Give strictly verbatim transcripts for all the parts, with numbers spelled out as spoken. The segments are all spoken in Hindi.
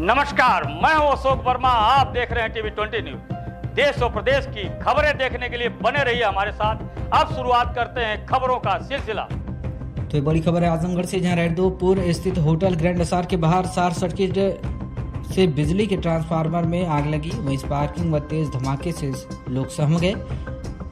नमस्कार, मैं हूं अशोक वर्मा। आप देख रहे हैं टीवी बीस न्यूज। देश और प्रदेश की खबरें देखने के लिए बने रहिए हमारे साथ। अब शुरुआत करते हैं खबरों का सिलसिला। तो बड़ी खबर है आजमगढ़ से, जहां रायदूपुर स्थित होटल ग्रैंड एसआर के बाहर शॉर्ट सर्किट से बिजली के ट्रांसफार्मर में आग लगी। वहीं स्पार्किंग व तेज धमाके से लोग सहम गए।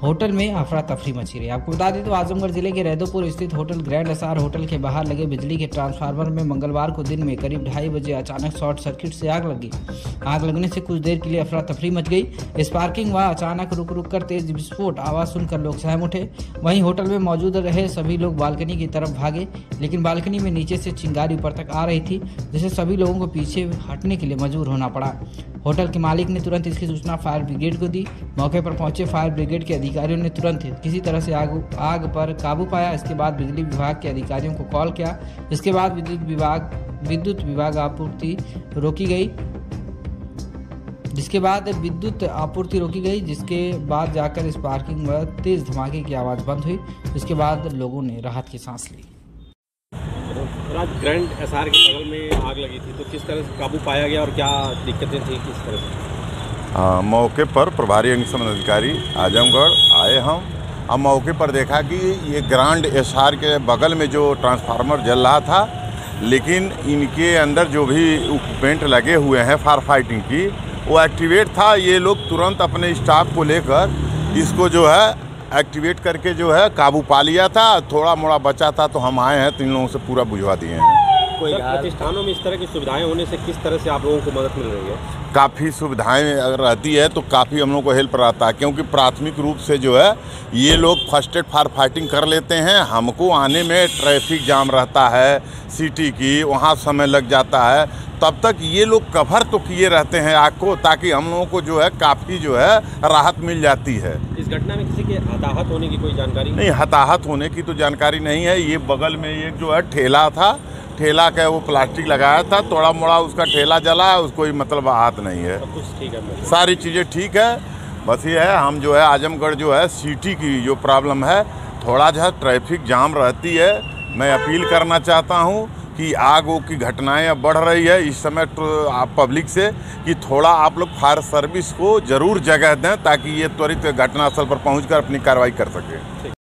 होटल में अफरा तफरी मची रही। आपको बता दें तो आजमगढ़ जिले के रहदोपुर स्थित होटल ग्रैंड एसआर होटल के बाहर लगे बिजली के ट्रांसफार्मर में मंगलवार को दिन में करीब ढाई बजे अचानक शॉर्ट सर्किट से आग लगी। आग लगने से कुछ देर के लिए अफरा तफरी मच गई। स्पार्किंग व अचानक रुक रुक कर तेज विस्फोट आवाज सुनकर लोग सहम उठे। वहीं होटल में मौजूद रहे सभी लोग बालकनी की तरफ भागे, लेकिन बालकनी में नीचे से चिंगारी ऊपर तक आ रही थी, जिससे सभी लोगों को पीछे हटने के लिए मजबूर होना पड़ा। होटल के मालिक ने तुरंत इसकी सूचना फायर ब्रिगेड को दी। मौके पर पहुंचे फायर ब्रिगेड के अधिकारियों ने तुरंत किसी तरह से आग आग पर काबू पाया। इसके बाद बिजली विभाग के अधिकारियों को कॉल किया। इसके बाद विद्युत विभाग विद्युत विभाग आपूर्ति रोकी गई जिसके बाद विद्युत आपूर्ति रोकी गई जिसके बाद जाकर स्पार्किंग व तेज धमाके की आवाज़ बंद हुई। इसके बाद लोगों ने राहत की सांस ली। राज ग्रैंड एसआर के बगल में आग लगी थी, तो किस तरह से काबू पाया गया और क्या दिक्कतें थी, किस तरह से? हाँ, मौके पर प्रभारी अग्निशमन अधिकारी आजमगढ़ आए हम और मौके पर देखा कि ये ग्रैंड एसआर के बगल में जो ट्रांसफार्मर जल रहा था, लेकिन इनके अंदर जो भी इक्विपमेंट लगे हुए हैं फायर फाइटिंग की, वो एक्टिवेट था। ये लोग तुरंत अपने स्टाफ को लेकर इसको जो है एक्टिवेट करके जो है काबू पा लिया था। थोड़ा मोड़ा बचा था तो हम आए हैं, तीन लोगों से पूरा बुझवा दिए हैं। कोई प्रतिष्ठानों में इस तरह की सुविधाएं होने से किस तरह से आप लोगों को मदद मिल रही है? काफ़ी सुविधाएं रहती है तो काफ़ी हम लोगों को हेल्प रहता है, क्योंकि प्राथमिक रूप से जो है ये लोग फर्स्ट एड फायर फाइटिंग कर लेते हैं। हमको आने में ट्रैफिक जाम रहता है सिटी की, वहाँ समय लग जाता है। तब तक ये लोग कवर तो किए रहते हैं आग को, ताकि हम लोगों को जो है काफ़ी जो है राहत मिल जाती है। इस घटना में किसी के हताहत होने की कोई जानकारी नहीं? हताहत होने की तो जानकारी नहीं है। ये बगल में एक जो है ठेला था, ठेला का वो प्लास्टिक लगाया था, थोड़ा मोड़ा उसका ठेला जला, उसको मतलब आहत नहीं है। सब कुछ ठीक है, सारी चीज़ें ठीक है। बस ये है, हम जो है आजमगढ़ जो है सिटी की जो प्रॉब्लम है, थोड़ा जो ट्रैफिक जाम रहती है। मैं अपील करना चाहता हूँ कि आग की घटनाएं अब बढ़ रही है इस समय, तो आप पब्लिक से कि थोड़ा आप लोग फायर सर्विस को ज़रूर जगह दें, ताकि ये त्वरित घटनास्थल पर पहुंचकर अपनी कार्रवाई कर सके।